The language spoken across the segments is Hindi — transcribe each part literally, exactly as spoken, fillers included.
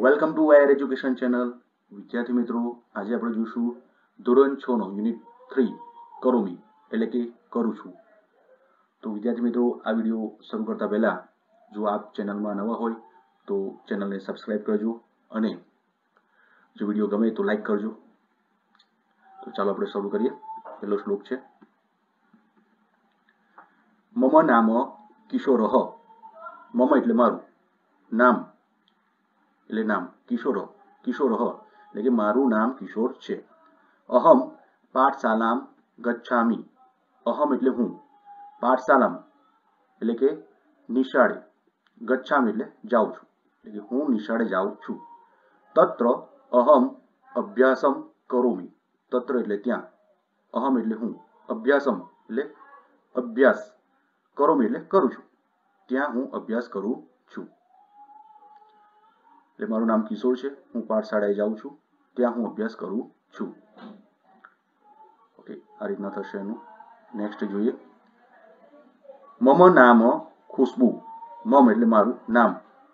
Welcome to wire education channel. વિદ્યાર્થી મિત્રો, આજે આપણે જોઈશું ધોરણ છ નો યુનિટ થ્રી કરોમી એટલે કે કરું છું। તો વિદ્યાર્થી મિત્રો, આ વિડીયો શરૂ કરતા પહેલા જો આપ ચેનલમાં નવા હોય તો ચેનલને સબસ્ક્રાઇબ કરજો અને જો વિડીયો ગમે તો લાઈક કરજો। તો ચાલો આપણે શરૂ કરીએ। પહેલો શ્લોક છે મમ નામ કિશોરઃ। મમ એટલે મારું, નામ એટલે નામ, किशोर किशोरः એટલે કે મારું નામ કિશોર છે। अहम पाठशालां गच्छामि। अहम એટલે હું, पाठशालां એટલે કે નિશાળે, गच्छामि એટલે જાઉં છું, એટલે કે હું નિશાળે જાઉં છું। तत्र अहम अभ्यासम करोमि। तत्र એટલે ત્યાં, अहम એટલે હું, अभ्यासम એટલે અભ્યાસ, करोमि એટલે કરું છું, ત્યાં હું અભ્યાસ કરું છું। એટલે મારું નામ કિશોર છે, હું પાઠશાળાએ જાઉં છું, ત્યાં હું અભ્યાસ કરું છું। ઓકે, આ રીતના થશે એનું। નેક્સ્ટ જોઈએ મમ નામ ખુશ્બુ। મમ એટલે મારું, નામ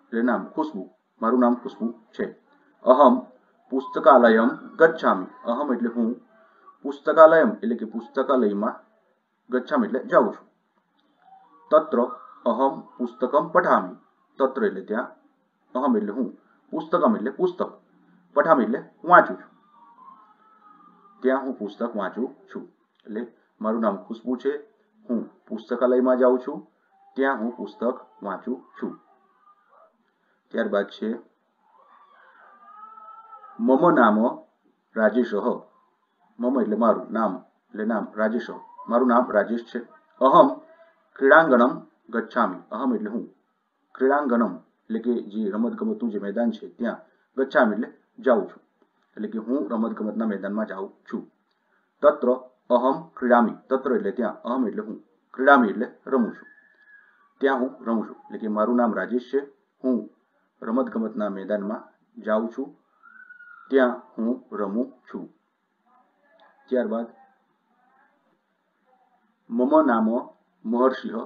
એટલે નામ, ખુશ્બુ મારું નામ ખુશ્બુ છે। અહમ પુસ્તકાલયમ ગચ્છામિ। અહમ એટલે હું, પુસ્તકાલયમ એટલે કે પુસ્તકાલયમાં, ગચ્છામિ એટલે જાઉં છું। तत्र अहम पुस्तकम पठामि। तत्र એટલે ત્યાં, अहम એટલે હું, પુસ્તકમ એટલે પુસ્તક, પઠામી એટલે વાંચું છું, ત્યાં હું પુસ્તક વાંચું છું। એટલે મારું નામ ખુશ્બુ છે, હું પુસ્તકાલયમાં જાઉં છું, ત્યાં હું પુસ્તક વાંચું છું। ત્યારબાદ છે મમ નામ રાજેશ। મમ એટલે મારું, નામ એટલે નામ, રાજેશ મારું નામ રાજેશ છે। अहम क्रीडांगणम गच्छामि। अहम એટલે હું, ક્રીડાંગણમ એટલે કે જે રમતગમતનું જે મેદાન છે ત્યાં, ગચ્છામિ એટલે જાઉં છું, એટલે કે હું રમતગમતના મેદાનમાં જાઉં છું। તત્ર અહમ ક્રીડામિ। તત્ર એટલે ત્યાં, અહમ એટલે હું, ક્રીડામિ એટલે રમું છું, ત્યાં હું રમું છું, એટલે કે મારું નામ રાજેશ છે, હું રમતગમતના મેદાનમાં જાઉં છું, ત્યાં હું રમું છું। ત્યારબાદ મમ નામ महर्षि।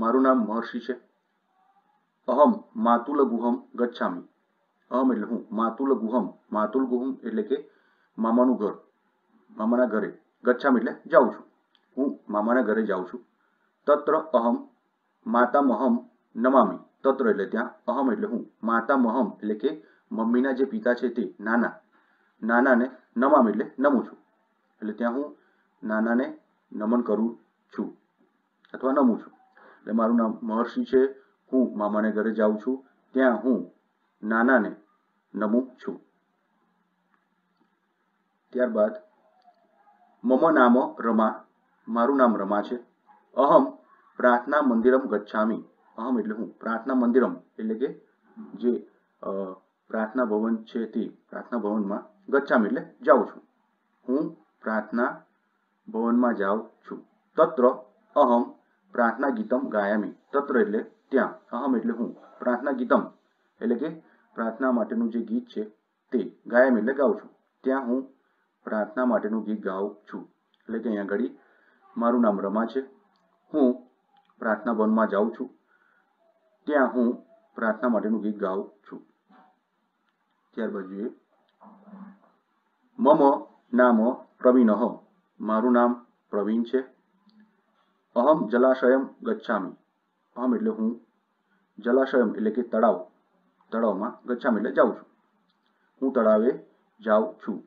मारुं नाम महर्षि छे। अहम मातुल गुहम गच्छामि। अहम एटले हूँ, मातुल गुहम, मातुल गुहम एटले के मामानुं घर, मामाना घरे, गच्छामि एटले जाऊं छुं, हूँ मामाना घरे जाऊं छुं। तत्र अहम मातामहम नमामि। तत्र एटले त्यां, अहम एटले हूँ, मातामहम एटले के मम्मीना जे पिता छे ते, नाना, नानाने नमामि एटले नमूं छुं, एटले त्यां हूँ नानाने नमन करूं छुं अथवा नमूं छुं। એટલે મારું નામ મહર્ષિ છે, હું મામાને ઘરે જાઉં છું, ત્યાં હું નાનાને નમું છું। ત્યારબાદ મમ નામ રમા। મારું નામ રમા છે। અહમ પ્રાર્થના મંદિરમ ગચ્છામિ। અહમ એટલે હું, પ્રાર્થના મંદિરમ એટલે કે જે પ્રાર્થના ભવન છે તે, પ્રાર્થના ભવનમાં, ગચ્છામિ એટલે જાઉં છું, હું પ્રાર્થના ભવનમાં જાઉં છું। તત્ર અહમ प्रार्थना गीतम गायामी। तत्र एटले त्यां, अहम एटले हूँ, प्रार्थना गीतम एटले के प्रार्थना माटेनुं जे गीत छे ते, गायामी एटले गाऊं छुं, त्यां हूँ प्रार्थना माटेनुं गीत गाऊं छुं। एटले के अहींया घडी मारुं नाम रमा छे, हूँ प्रार्थना भवनमां जाऊं छुं, त्यां हूँ प्रार्थना माटेनुं गीत गाऊं छुं। त्यारबाद जोईए मम नाम प्रवीणः। मारुं नाम प्रवीण छे। अहम जलाशयम गच्छामि। अहम एटले हूँ, जलाशयम एटले के तड़ाव, तड़ावमां गच्छामि एटले जाऊं छुं, हूँ तड़ावे जाऊं छुं।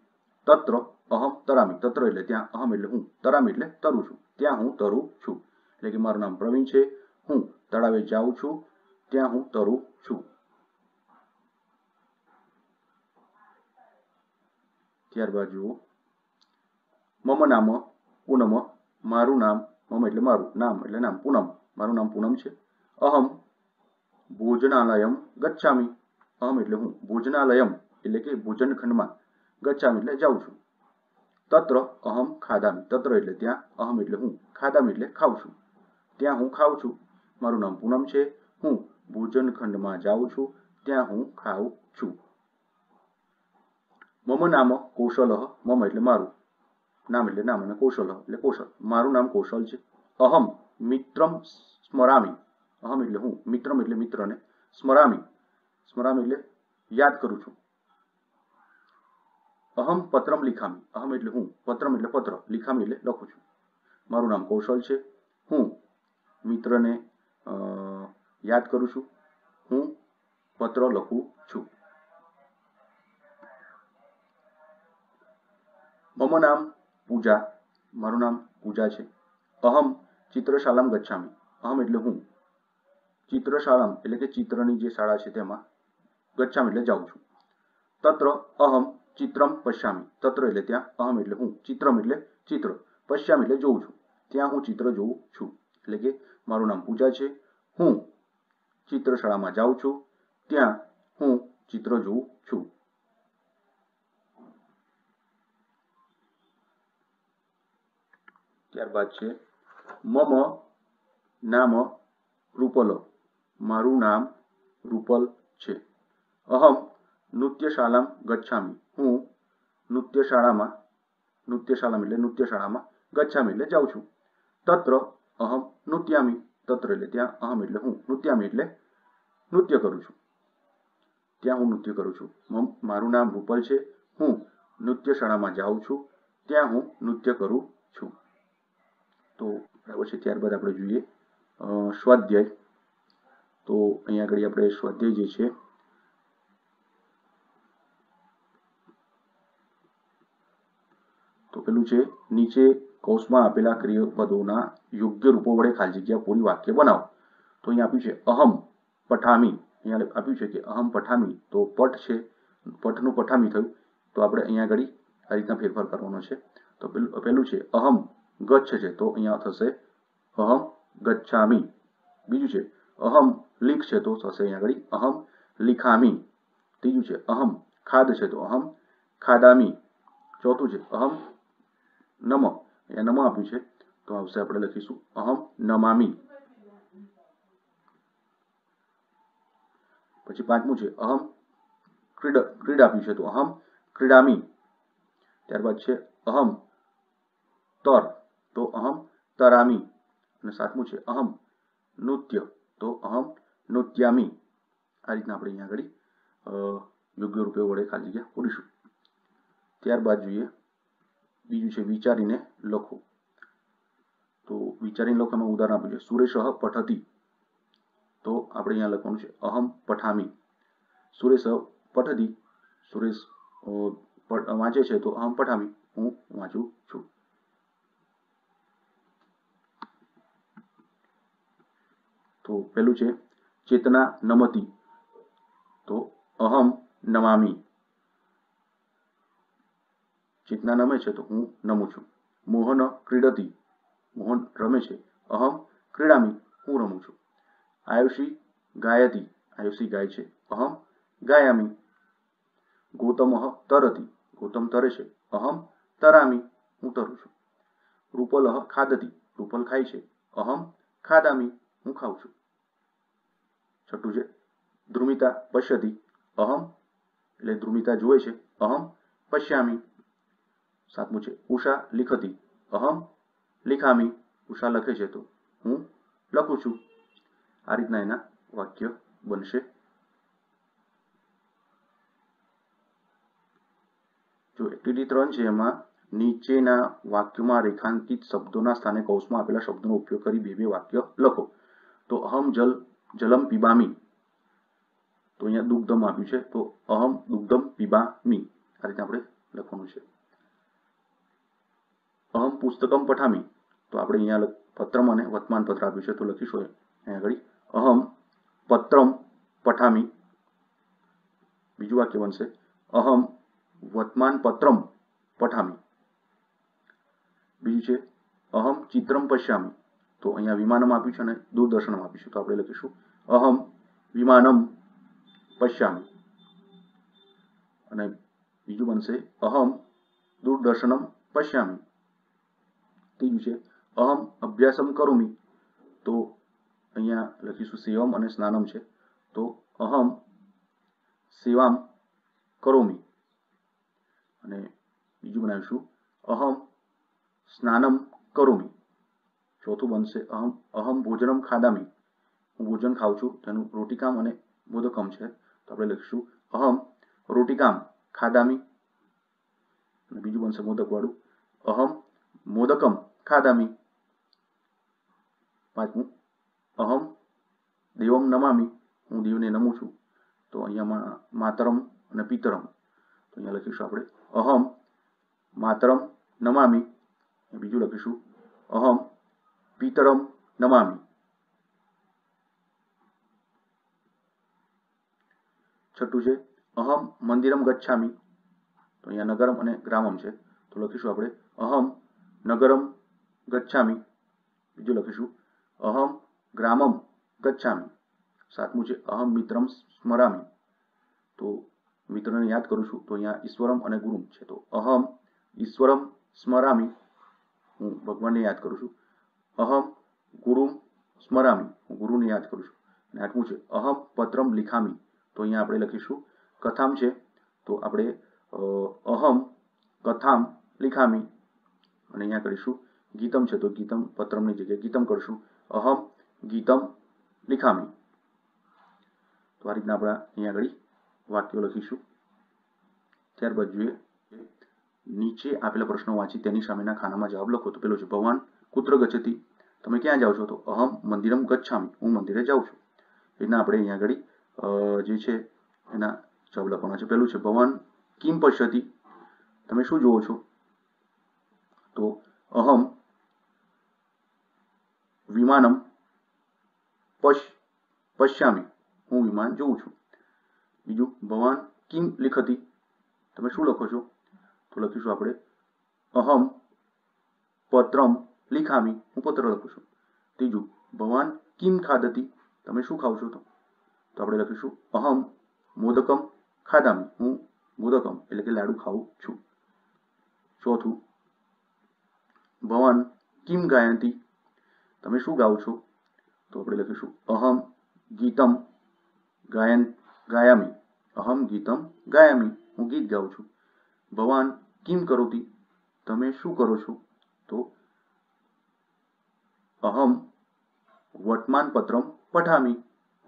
तत्र अहम तरामि। तत्र एटले त्यां, अहम एटले हूँ, तरामि एटले तरुं छुं, त्यां हूँ तरुं छुं, एटले के मारुं नाम प्रवीण छे, हूँ तड़ावे जाऊं छुं, त्यां हूँ तरुं छुं। त्यारबाद जुओ मम नाम पूनम। मारुं नाम, मम एटले मारुं, नाम एटले नाम, पूनम मारुं नाम पूनम छे। अहम भोजनालयम गच्छामि। अहम एटले हूँ, भोजनालयम एटले के भोजनखंडमां, गच्छामि एटले जाऊं छुं। तत्र अहम खादामि। तत्र एटले त्यां, अहम एटले हूँ, खादामि एटले खाऊं छुं, त्यां हूँ खाऊं छुं, मारुं नाम पूनम छे, हूँ भोजनखंडमां जाऊं छुं, त्यां हूँ खाऊं छुं। मम नाम कौशलः। मम एटले मारुं, नाम एटले नाम, कौशल एटले कौशल, मारुं नाम कौशल छे। अहम मित्रम स्मरामि। अहम एटले हूँ, मित्रम एटले मित्रने, स्मरामि, स्मरामि एटले યાદ કરું છું। अहम पत्रम लिखामी, अहम एटले हूँ, पत्रम एटले पत्र, लिखामी एटले लखू छू। मारू नाम कौशल छे। हूँ मित्र ने याद करू छू। हूँ पत्र लखू छू। मम नाम पूजा, मारू नाम पूजा छे। अहम चित्रशालाम गच्छामी, अहम एटले हूँ, चित्रशालाम एटले के चित्रनी जे शाला छे तेमां, गच्छामी एटले जाऊं छू। तत्र अहम चित्रम पश्यामी, तत्र एटले त्यां, अहम एटले हूँ, चित्रम एटले चित्र, पश्यामी एटले जोऊं छू, त्यां हूँ चित्र जोऊं छू। एटले के मारू नाम पूजा छे, हूँ चित्रशालामां जाऊं छू, त्यां हूँ चित्र जोऊं छू। त्यारबाद छे मम नाम रूपलो, मारू नाम रूपल छे। अहम नृत्यशालाम गच्छामी, हूँ नृत्यशालामां, नृत्यशालाम एटले नृत्यशालामां, गच्छामी एटले जाऊं छू। तत्र अहम नृत्यामी, तत्र एटले त्यां, अहम एटले हूँ, नृत्यामी एटले नृत्य करूं छू, त्यां हूँ नृत्य करूं छू। मारू नाम रूपल छे, हूँ नृत्यशालामां जाऊं छू, त्यां हूँ नृत्य करूं छू। तो बराबर है। त्यारबाद आपणे जोईए स्वाध्याय। तो अहीं आगळी आपणे स्वाध्याय जे छे तो पेलुं छे नीचे कोषमां आपेला क्रियापदोना योग्य रूपो वडे खाली जग्या पूरी वाक्य बनावो। तो अहीं आप्युं छे अहम पठामी, अहीं आप्युं छे के अहम पठामी, तो पठ छे, पठनुं पठामी थयुं, तो आपणे अहीं आगळी आ रीतना फेरफार करवानो छे। तो पेलुं छे अहम गच्छ छे, तो अहींया थशे अहम गच्छामी। बीजू छे अहम लिख छे, तो थशे अहींया आगळी अहम लिखामी। तीजू छे अहम खाद छे, तो अहम खादामी। चौथू छे अहम नम, अहींया नम आप्युं छे, तो आवशे आपणे लखीशुं अहम नमामी। पछी पांचमू छे अहम क्रीड क्रीड आप्युं छे, तो अहम क्रीडामी। त्यारबाद छे अहम तर, तो अहम तरामी। सातमू है अहम नृत्य, तो अहम नृत्यामी। आ रीतना अपने अहीं आगळी योग्य रूपे वडे खाली जग्या पूरीशुं। त्यारबाद जोईए बीजुं छे विचारीने लखो। तो विचारीने लखो में उदाहरण आप्युं छे सुरेश पठती, तो आपणे अहींया लखवानुं छे अहम पठामी। सुरेश पठती, सुरेश वाँचे छे, तो अहम पठामी, हूँ वाँचुं छुं। तो पहलू है चेतना नमती, तो अहम नमामी। चेतना नमे छे, तो हूँ नमू छू। मोहन क्रीडती, मोहन रमे छे, अहम क्रीडामी, हूँ रमू छू। आयुषी गायती, आयुषी गाय छे, अहम गायामी। गौतम तरती, गौतम तरे छे, अहम तरामी, हूँ तरु छू। रूपल खादती, रूपल खाय छे, अहम खादामी, हूँ खाऊ छू। छठू है ध्रुमिता पश्यती, अहम एटले ध्रुमिता जुए छे, अहम पश्यामी। सातमू है उषा लिखती, अहम लिखामी, उषा लखे छे, तो हूँ लखू छू। आ रीतना एना वाक्य बनशे। जो एक्टिविटी त्रण छे एमां नीचेना वाक्यमां रेखांकित शब्दोना स्थाने कौंसमां आपेला शब्दोनो उपयोग करी बे बे वाक्य लखो। तो अहम जल जलम पीबामी, तो अहींया दुग्धम आप्युं छे, तो अहम दुग्धम पीबामी। आ रीते आपणे लखवानुं छे। अहम पुस्तकम पठामी, तो आपणे अहींया पत्रम अने वर्तमानपत्र आप्युं छे, तो लखीशुं अहीं आगळ अहम पत्रम पठामी। बीजुं वाक्य बनशे अहम वर्तमानपत्रम पठामी। बीजुं छे अहम चित्रम पश्यामी, तो अहींया विमानम आप्युं छे अने दूरदर्शनम आप्युं छे, तो आपणे लखीशुं अहम विमानम पश्यामी। अने बीजुं बनशे अहम दूरदर्शनम पश्यामी। तीजुं छे अहम अभ्यासम करोमी, तो अहींया लखीशुं सेवम अने स्नानम छे, तो अहम सेवाम करोमी। अने बीजुं बनावीशुं अहम स्नानम करोमी। चौथू बनशे अहम अहम भोजनम खादामी, हूँ भोजन खाऊं छू, तेनुं रोटिकाम अने मोदकम छे, तो आपणे लखीशुं अहम रोटिकाम खादामी बीजू बन मोदक वालू अहम मोदकम खादामी पांचमू अहम देवम नमामी हूँ देव ने नमू छू तो अहींया मातरम अने पितरम तो अहींया लखीशुं आपणे अहम मातरम नमामी बीजू लखीशुं अहम पितरम नमामी। छठू है अहम मंदिरम गच्छामी तो अहींया नगरम अने ग्रामम है तो लखीशुं आपणे अहम नगरम गच्छामी बीजू लखीशुं अहम ग्रामम गच्छामी। सातमू है अहम मित्रम स्मरामी तो मित्र ने याद करूँ छू तो अँ ईश्वरम और गुरुम है तो अहम ईश्वरम स्मरामी हूँ भगवान ने याद करूँ छू अहम गुरुम स्मरामी हूँ गुरु ने याद करूँ छू। आठमू है अहम पत्रम लिखामी तो अँ आप लखीशू कथाम है तो आप अहम कथाम लिखामी अँ करीशू गीतम है तो गीतम पत्रम जगह गीतम करशू अहम गीतम लिखामी। तो आ रीतना अपना अहीं आगळ वाक्यों लखीशू। त्यारबाद जोईए नीचे आपेला प्रश्नों वाँची तेनी सामेना खानामां जवाब लखो। तो पेलो छे भवान कुत्र गच्छति तमे क्यां जाओ छो तो अहम मंदिरम गच्छामी हूँ मंदिरे जाऊँ छूं। एना आपणे अहीं आगळ जे छे एना जवाब लखवाना छे। पेलुं छे भवान किम पश्यति तमे शुं जोवो छो तो अहम विमानम पश् पश्यामी हूँ विमान जोऊं छूं। बीजू भवान किम लिखती तमे शुं लखो छो तो लखीशुं आपणे अहम पत्रम लिखामी हूँ पत्र लखुं छुं। तीजू भवान किम खादती तमे शुं खाओ छो तो तो आपणे लखीशुं अहम मोदकम खादामी हूँ मोदकम एटले के लाडू खाऊं छुं। चौथू भवान किम गायती तमे शुं गाओ छो तो आपणे लखीशुं अहम गीतम गायन गायामी अहम गीतम गायामी हूँ गीत गाऊँ छूं। भवान किम करोति तमे शू करो छो तो अहम वर्तमान पत्रम पठामी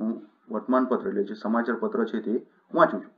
हूँ वर्तमान पत्र एटले जे समाचार पत्र छे ते वाँचू छूं।